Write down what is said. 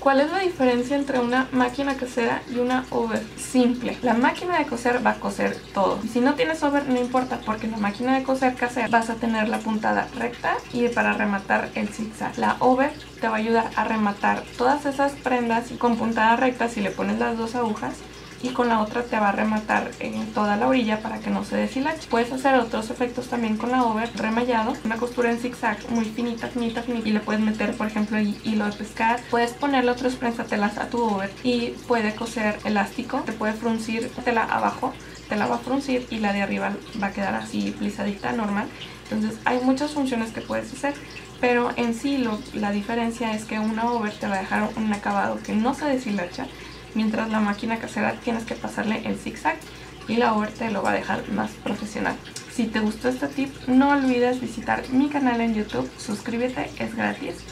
¿Cuál es la diferencia entre una máquina casera y una over? Simple. La máquina de coser va a coser todo. Si no tienes over, no importa, porque en la máquina de coser casera vas a tener la puntada recta y para rematar el zigzag. La over te va a ayudar a rematar todas esas prendas con puntada recta si le pones las dos agujas, y con la otra te va a rematar en toda la orilla para que no se deshilache. Puedes hacer otros efectos también con la over, remallado, una costura en zigzag muy finita, finita, finita, y le puedes meter, por ejemplo, hilo de pescar. Puedes ponerle otros prensatelas a tu over y puede coser elástico, te puede fruncir tela abajo, te la va a fruncir y la de arriba va a quedar así plisadita, normal. Entonces hay muchas funciones que puedes hacer, pero en sí la diferencia es que una over te va a dejar un acabado que no se deshilacha, mientras la máquina casera tienes que pasarle el zigzag y la over te lo va a dejar más profesional. Si te gustó este tip, no olvides visitar mi canal en YouTube, suscríbete, es gratis.